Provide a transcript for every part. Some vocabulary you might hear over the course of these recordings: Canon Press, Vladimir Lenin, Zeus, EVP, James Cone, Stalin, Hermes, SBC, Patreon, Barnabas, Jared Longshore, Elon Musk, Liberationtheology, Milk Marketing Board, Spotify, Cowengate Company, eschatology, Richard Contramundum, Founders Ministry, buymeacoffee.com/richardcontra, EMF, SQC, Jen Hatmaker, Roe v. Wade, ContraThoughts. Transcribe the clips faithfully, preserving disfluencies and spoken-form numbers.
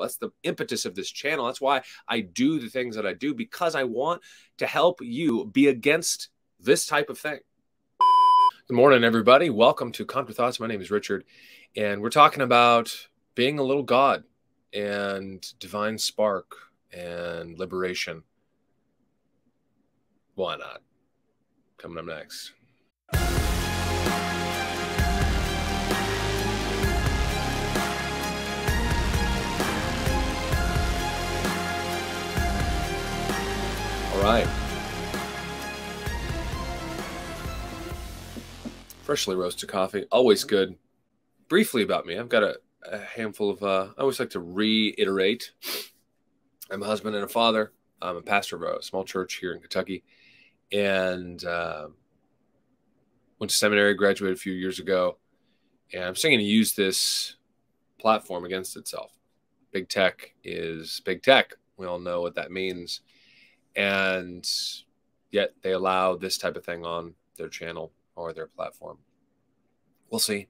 that's the impetus of this channel. That's why I do the things that I do, because I want to help you be against this type of thing. Good morning, everybody. Welcome to ContraThoughts. My name is Richard, and we're talking about being a little God and divine spark and liberation. Why not? Coming up next. All right. Freshly roasted coffee, always good. Briefly about me, I've got a, a handful of, uh, I always like to reiterate, I'm a husband and a father. I'm a pastor of a small church here in Kentucky, and uh, went to seminary, graduated a few years ago, and I'm starting to use this platform against itself. Big tech is big tech. We all know what that means. And yet they allow this type of thing on their channel or their platform. We'll see.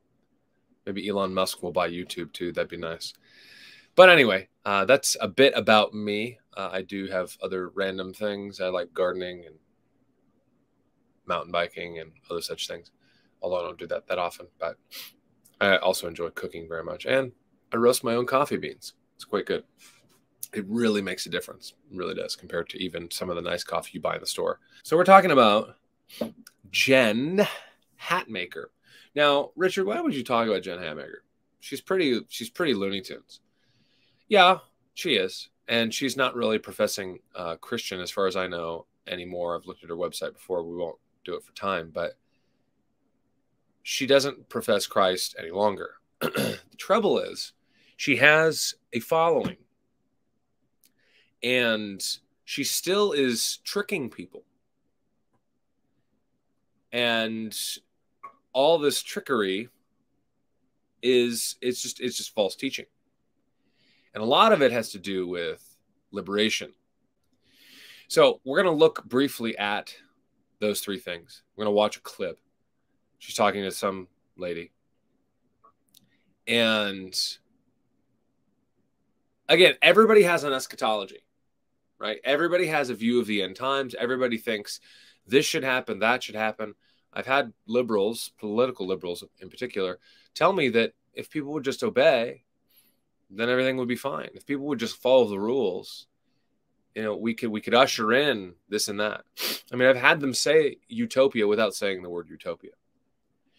Maybe Elon Musk will buy YouTube too. That'd be nice. But anyway, uh, that's a bit about me. Uh, I do have other random things. I like gardening and mountain biking and other such things. Although I don't do that that often. But I also enjoy cooking very much. And I roast my own coffee beans. It's quite good. It really makes a difference. It really does, compared to even some of the nice coffee you buy in the store. So we're talking about Jen Hatmaker. Now, Richard, why would you talk about Jen Hatmaker? She's pretty, she's pretty Looney Tunes. Yeah, she is. And she's not really professing uh, Christian as far as I know anymore. I've looked at her website before. We won't do it for time. But she doesn't profess Christ any longer. The trouble is she has a following. And she still is tricking people. And all this trickery is, it's just, it's just false teaching. And a lot of it has to do with liberation. So we're going to look briefly at those three things. We're going to watch a clip. She's talking to some lady. And again, everybody has an eschatology. Right? Everybody has a view of the end times. Everybody thinks this should happen, that should happen. I've had liberals, political liberals in particular, tell me that if people would just obey, then everything would be fine. If people would just follow the rules, you know, we could we could usher in this and that. I mean, I've had them say utopia without saying the word utopia.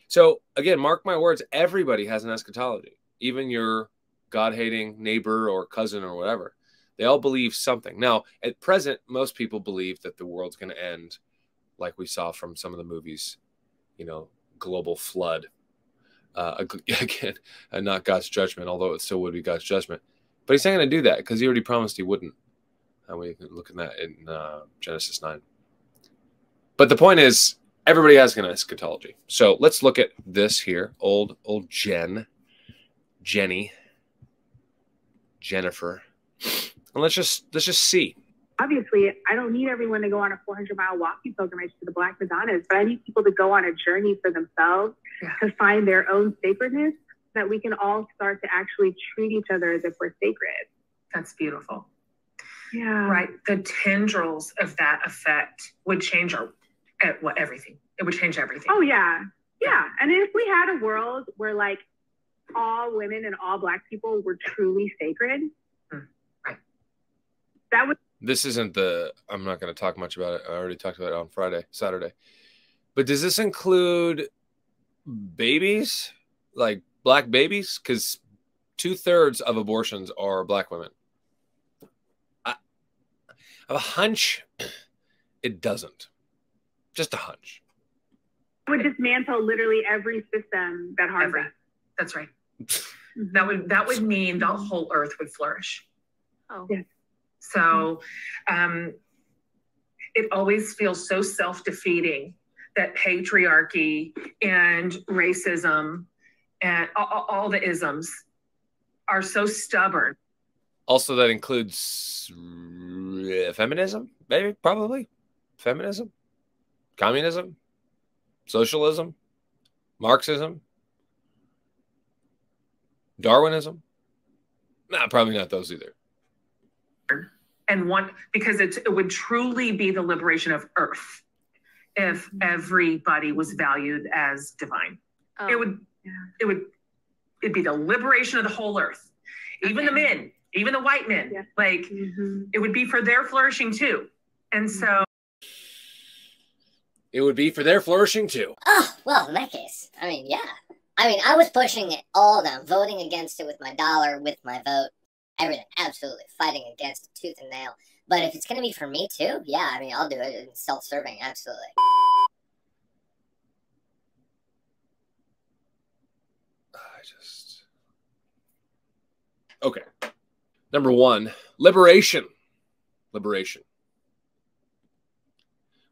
So again, mark my words, everybody has an eschatology. Even your God-hating neighbor or cousin or whatever. They all believe something. Now, at present, most people believe that the world's going to end like we saw from some of the movies, you know, global flood. Uh, again, not God's judgment, although it still would be God's judgment. But he's not going to do that because he already promised he wouldn't. And we can look at that in uh, Genesis nine. But the point is, everybody has an eschatology. So let's look at this here. Old, old Jen. Jenny. Jennifer. And let's just let's just see. Obviously, I don't need everyone to go on a four hundred mile walking pilgrimage to the Black Madonnas, but I need people to go on a journey for themselves yeah. to find their own sacredness, that we can all start to actually treat each other as if we're sacred. That's beautiful. Yeah. Right. The tendrils of that effect would change our at what everything. It would change everything. Oh yeah, yeah. And if we had a world where like all women and all Black people were truly sacred. That was this isn't the, I'm not going to talk much about it. I already talked about it on Friday, Saturday. But does this include babies, like Black babies? Because two thirds of abortions are Black women. I, I have a hunch it doesn't. Just a hunch. It would dismantle literally every system that harms us. That's right. that would that would mean the whole earth would flourish. Oh. Yes. So um, it always feels so self-defeating that patriarchy and racism and all, all the isms are so stubborn. Also, that includes feminism, maybe, probably. Feminism, communism, socialism, Marxism, Darwinism. Nah, probably not those either. And one, because it's, it would truly be the liberation of Earth if everybody was valued as divine. Oh. It would, it would, it'd be the liberation of the whole Earth, even okay. the men, even the white men. Yeah. Like mm-hmm. it would be for their flourishing too, and so it would be for their flourishing too. Oh well, in that case, I mean, yeah, I mean, I was pushing it all down, voting against it with my dollar, with my vote. Everything, absolutely, fighting against it tooth and nail. But if it's going to be for me too, yeah, I mean, I'll do it. It's self-serving, absolutely. I just... Okay. Number one, liberation. Liberation.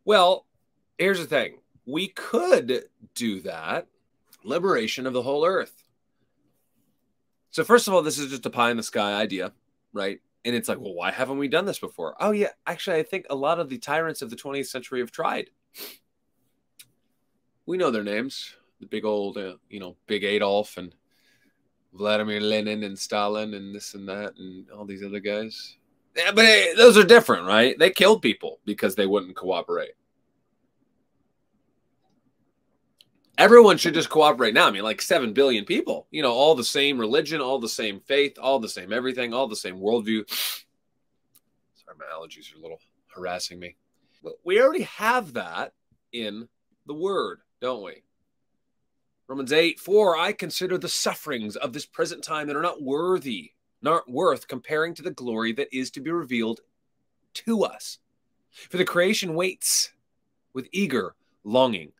Well, here's the thing. We could do that. Liberation of the whole earth. So first of all, this is just a pie in the sky idea, right? And it's like, well, why haven't we done this before? Oh, yeah. Actually, I think a lot of the tyrants of the twentieth century have tried. We know their names. The big old, uh, you know, big Adolf and Vladimir Lenin and Stalin and this and that and all these other guys. Yeah, but hey, those are different, right? They killed people because they wouldn't cooperate. Everyone should just cooperate now. I mean, like seven billion people, you know, all the same religion, all the same faith, all the same everything, all the same worldview. Sorry, my allergies are a little harassing me. But we already have that in the word, don't we? Romans eight, four, I consider the sufferings of this present time that are not worthy, not worth comparing to the glory that is to be revealed to us. For the creation waits with eager longing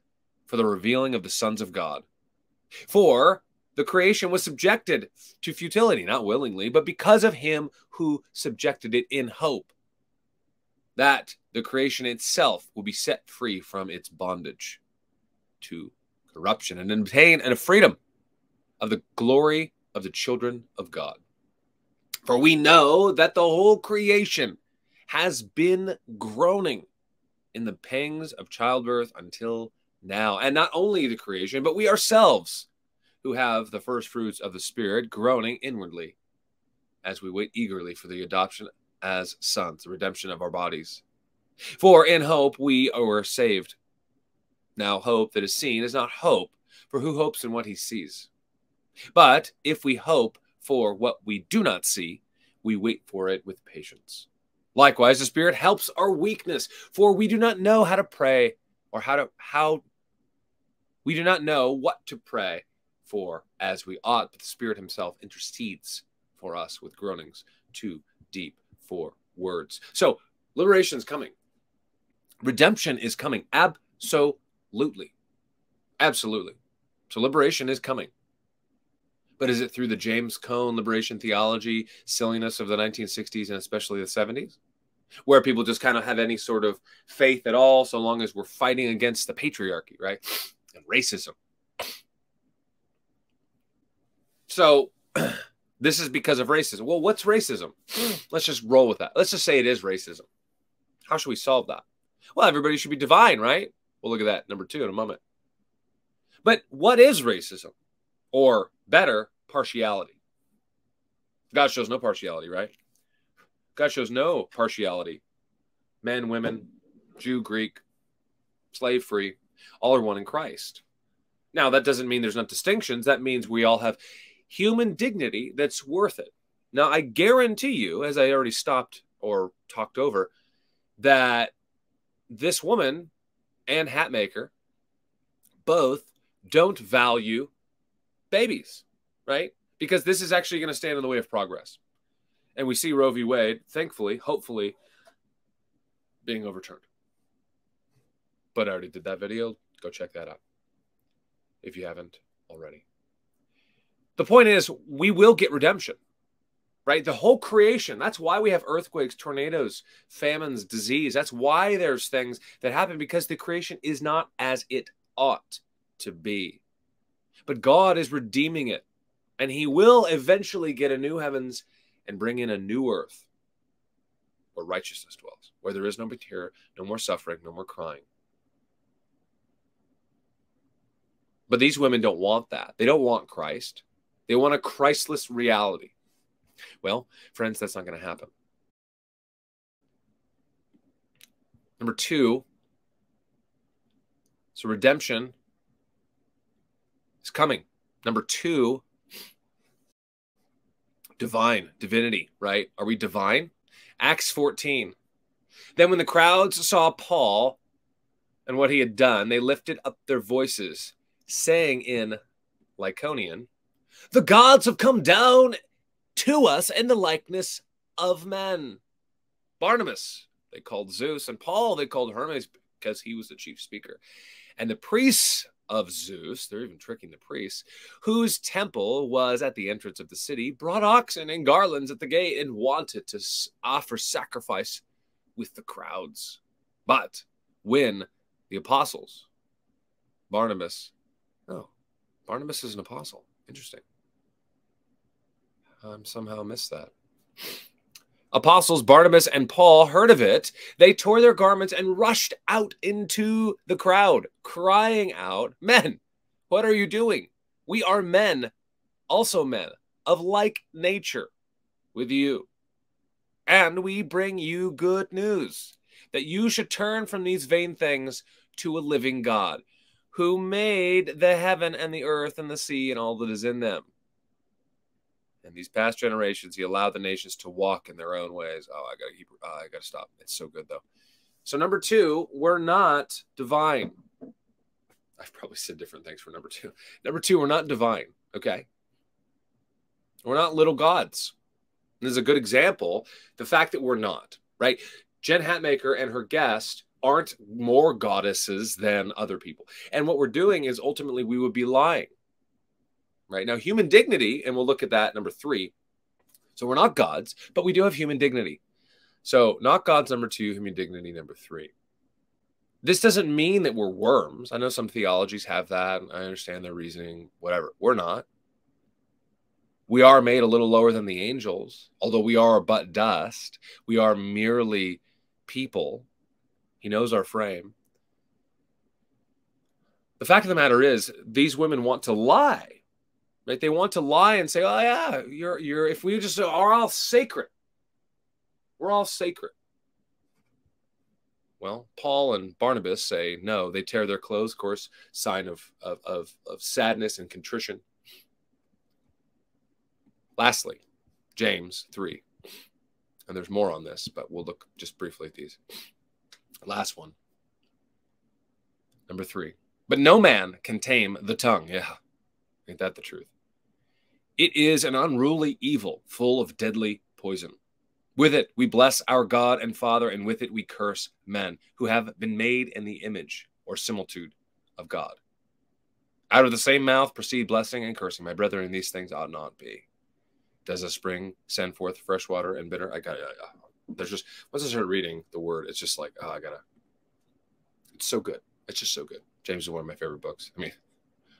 for the revealing of the sons of God. For the creation was subjected to futility, not willingly, but because of him who subjected it in hope that the creation itself will be set free from its bondage to corruption and obtain a freedom of the glory of the children of God. For we know that the whole creation has been groaning in the pangs of childbirth until now, and not only the creation, but we ourselves who have the first fruits of the Spirit groaning inwardly as we wait eagerly for the adoption as sons, the redemption of our bodies. For in hope we are saved. Now hope that is seen is not hope, for who hopes in what he sees? But if we hope for what we do not see, we wait for it with patience. Likewise, the Spirit helps our weakness, for we do not know how to pray or how to, how we do not know what to pray for as we ought, but the Spirit himself intercedes for us with groanings too deep for words. So liberation is coming. Redemption is coming. Absolutely. Absolutely. So liberation is coming. But is it through the James Cone liberation theology silliness of the nineteen sixties and especially the seventies? Where people just kind of have any sort of faith at all, so long as we're fighting against the patriarchy, right? And racism. So this is because of racism. Well, what's racism? Let's just roll with that. Let's just say it is racism. How should we solve that? Well, everybody should be divine, right? We'll look at that number two in a moment. But what is racism? Or better, partiality. God shows no partiality, right? God shows no partiality. Men, women, Jew, Greek, slave, free, all are one in Christ. Now, that doesn't mean there's not distinctions. That means we all have human dignity that's worth it. Now, I guarantee you, as I already stopped or talked over, that this woman and Hatmaker both don't value babies, right? Because this is actually going to stand in the way of progress. And we see Roe v. Wade, thankfully, hopefully, being overturned. But I already did that video. Go check that out if you haven't already. The point is, we will get redemption, right? The whole creation. That's why we have earthquakes, tornadoes, famines, disease. That's why there's things that happen, because the creation is not as it ought to be. But God is redeeming it. And he will eventually get a new heavens and bring in a new earth where righteousness dwells, where there is no tear, no more suffering, no more crying. But these women don't want that. They don't want Christ. They want a Christless reality. Well, friends, that's not going to happen. Number two, so redemption is coming. Number two, divine, divinity, right? Are we divine? Acts fourteen. Then when the crowds saw Paul and what he had done, they lifted up their voices, saying in Lyconian, "The gods have come down to us in the likeness of men." Barnabas they called Zeus, and Paul they called Hermes because he was the chief speaker. And the priests of Zeus, they're even tricking the priests, whose temple was at the entrance of the city, brought oxen and garlands at the gate and wanted to offer sacrifice with the crowds. But when the apostles, Barnabas, oh, Barnabas is an apostle. Interesting. I somehow missed that. Apostles Barnabas and Paul heard of it. They tore their garments and rushed out into the crowd, crying out, "Men, what are you doing? We are men, also men, of like nature with you. And we bring you good news, that you should turn from these vain things to a living God, who made the heaven and the earth and the sea and all that is in them. In these past generations, he allowed the nations to walk in their own ways." Oh, I gotta keep, uh, I gotta stop. It's so good though. So number two, we're not divine. I've probably said different things for number two. Number two, we're not divine. Okay, we're not little gods. And this is a good example. The fact that we're not, right? Jen Hatmaker and her guest aren't more goddesses than other people. And what we're doing is ultimately we would be lying. Right now, human dignity, and we'll look at that, number three. So we're not gods, but we do have human dignity. So not gods, number two, human dignity, number three. This doesn't mean that we're worms. I know some theologies have that, and I understand their reasoning, whatever. We're not. We are made a little lower than the angels, although we are but dust. We are merely people. He knows our frame. The fact of the matter is, these women want to lie, right? They want to lie and say, "Oh yeah, you're you're. If we just are all sacred, we're all sacred." Well, Paul and Barnabas say no. They tear their clothes, of course, sign of of of, of sadness and contrition. Lastly, James three, and there's more on this, but we'll look just briefly at these. Last one, number three. But no man can tame the tongue. Yeah, ain't that the truth? It is an unruly evil full of deadly poison. With it we bless our God and Father, and with it we curse men who have been made in the image or similitude of God. Out of the same mouth proceed blessing and cursing. My brethren, these things ought not be. Does a spring send forth fresh water and bitter? I got it. There's just, once I start reading the word, it's just like, oh, I gotta, it's so good. It's just so good. James is one of my favorite books. I mean,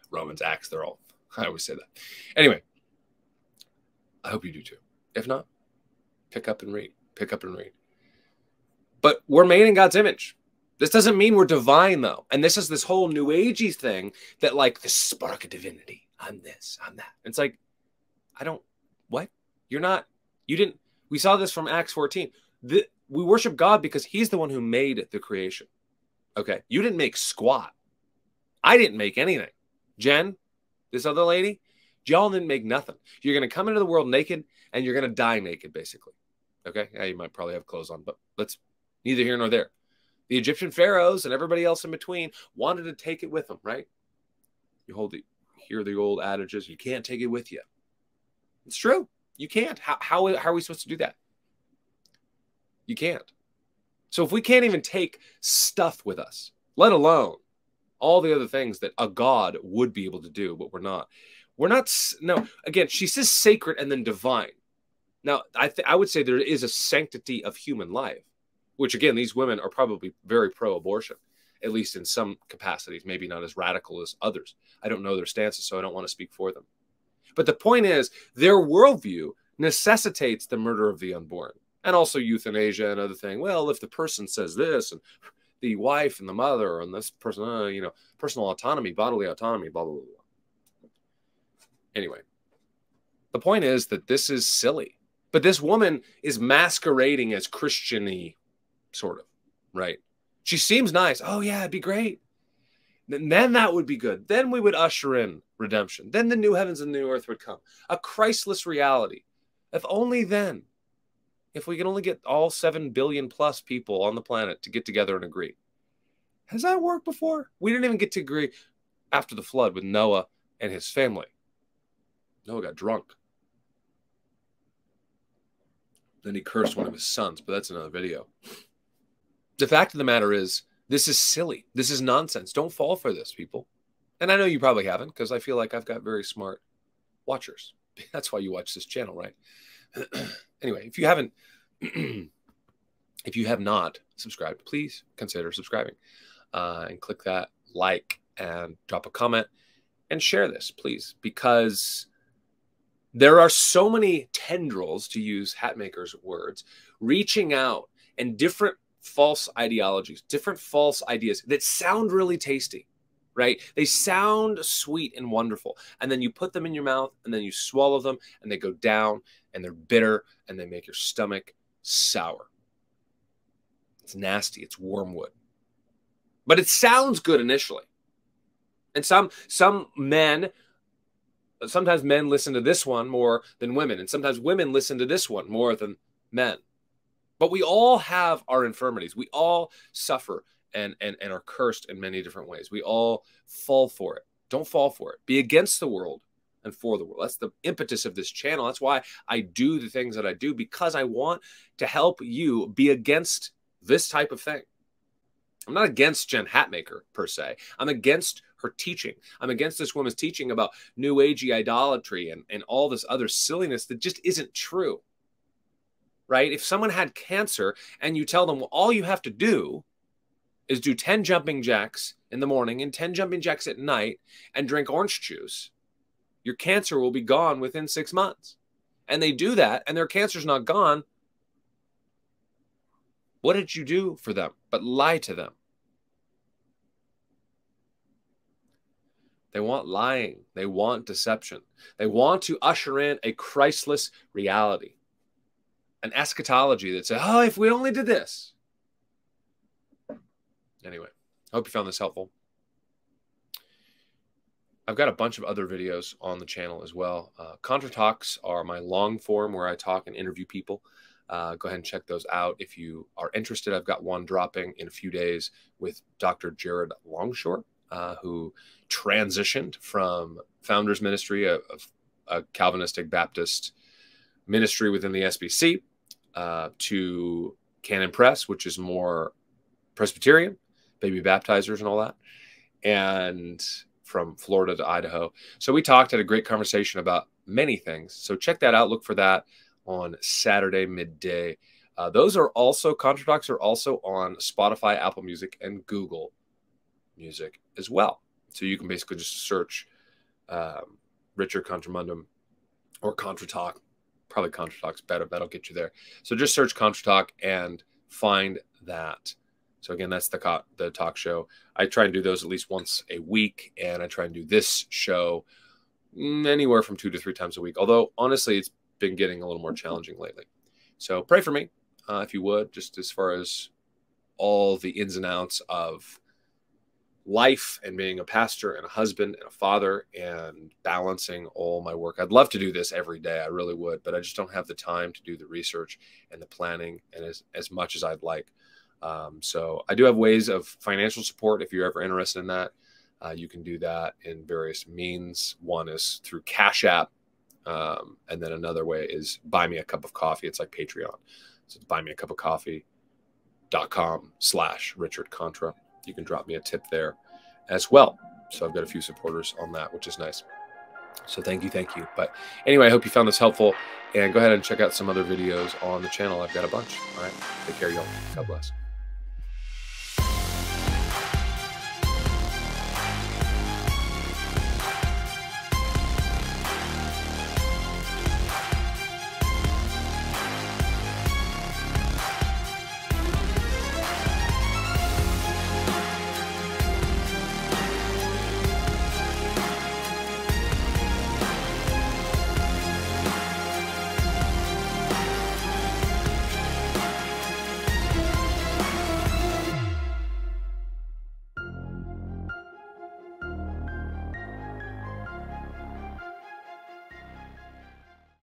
Romans, Acts, they're all, I always say that. Anyway, I hope you do too. If not, pick up and read, pick up and read. But we're made in God's image. This doesn't mean we're divine though. And this is this whole new agey thing that like the spark of divinity. I'm this, I'm that. It's like, I don't, what? You're not, you didn't, we saw this from Acts fourteen. The, we worship God because he's the one who made the creation. Okay, you didn't make squat. I didn't make anything. Jen, this other lady, y'all didn't make nothing. You're going to come into the world naked and you're going to die naked, basically. Okay, yeah, you might probably have clothes on, but let's neither here nor there. The Egyptian pharaohs and everybody else in between wanted to take it with them, right? You hold the, hear the old adages, you can't take it with you. It's true. You can't. How, how, how are we supposed to do that? You can't. So if we can't even take stuff with us, let alone all the other things that a God would be able to do, but we're not. We're not. No, again, she says sacred and then divine. Now, I, th I would say there is a sanctity of human life, which, again, these women are probably very pro-abortion, at least in some capacities, maybe not as radical as others. I don't know their stances, so I don't want to speak for them. But the point is, their worldview necessitates the murder of the unborn and also euthanasia and other things. Well, if the person says this and the wife and the mother and this person, uh, you know, personal autonomy, bodily autonomy, blah, blah, blah, blah. Anyway, the point is that this is silly. But this woman is masquerading as Christian-y, sort of, right? She seems nice. Oh, yeah, it'd be great. And then that would be good. Then we would usher in redemption. Then the new heavens and the new earth would come. A Christless reality. If only then, if we could only get all seven billion plus people on the planet to get together and agree. Has that worked before? We didn't even get to agree after the flood with Noah and his family. Noah got drunk. Then he cursed one of his sons, but that's another video. The fact of the matter is, this is silly. This is nonsense. Don't fall for this, people. And I know you probably haven't, because I feel like I've got very smart watchers. That's why you watch this channel, right? Anyway, if you haven't, if you have not subscribed, please consider subscribing uh, and click that like and drop a comment and share this, please, because there are so many tendrils, to use Hatmaker's words, reaching out, and different false ideologies, different false ideas that sound really tasty, right? They sound sweet and wonderful. And then you put them in your mouth and then you swallow them and they go down and they're bitter and they make your stomach sour. It's nasty. It's wormwood. But it sounds good initially. And some, some men, sometimes men listen to this one more than women. And sometimes women listen to this one more than men. But we all have our infirmities. We all suffer and, and, and are cursed in many different ways. We all fall for it. Don't fall for it. Be against the world and for the world. That's the impetus of this channel. That's why I do the things that I do, because I want to help you be against this type of thing. I'm not against Jen Hatmaker, per se. I'm against her teaching. I'm against this woman's teaching about New Agey idolatry and, and all this other silliness that just isn't true. Right? If someone had cancer and you tell them, well, all you have to do is do ten jumping jacks in the morning and ten jumping jacks at night and drink orange juice, your cancer will be gone within six months. And they do that and their cancer's not gone. What did you do for them but lie to them? They want lying. They want deception. They want to usher in a Christless reality. An eschatology that says, oh, if we only did this. Anyway, I hope you found this helpful. I've got a bunch of other videos on the channel as well. Uh, ContraThoughts are my long form where I talk and interview people. Uh, go ahead and check those out if you are interested. I've got one dropping in a few days with Doctor Jared Longshore, uh, who transitioned from Founders Ministry, a, a Calvinistic Baptist ministry within the S B C, uh, to Canon Press, which is more Presbyterian, baby baptizers and all that, and from Florida to Idaho. So we talked, had a great conversation about many things. So check that out. Look for that on Saturday midday. Uh, those are also, ContraThoughts are also on Spotify, Apple Music, and Google Music as well. So you can basically just search um, Richard Contramundum or ContraThoughts. Probably ContraThoughts better. That'll get you there. So just search ContraThoughts and find that. So again, that's the the talk show. I try and do those at least once a week, and I try and do this show anywhere from two to three times a week. Although honestly, it's been getting a little more challenging lately. So pray for me, uh, if you would, just as far as all the ins and outs of life and being a pastor and a husband and a father and balancing all my work. I'd love to do this every day. I really would, but I just don't have the time to do the research and the planning and as, as much as I'd like. Um, so I do have ways of financial support. If you're ever interested in that, uh, you can do that in various means. One is through Cash App. Um, and then another way is buy me a cup of coffee. It's like Patreon. So buy me a cup of coffee.com slash Richard Contra. You can drop me a tip there as well. So I've got a few supporters on that, which is nice. So thank you, thank you. But anyway, I hope you found this helpful. And go ahead and check out some other videos on the channel. I've got a bunch. All right. Take care, y'all. God bless.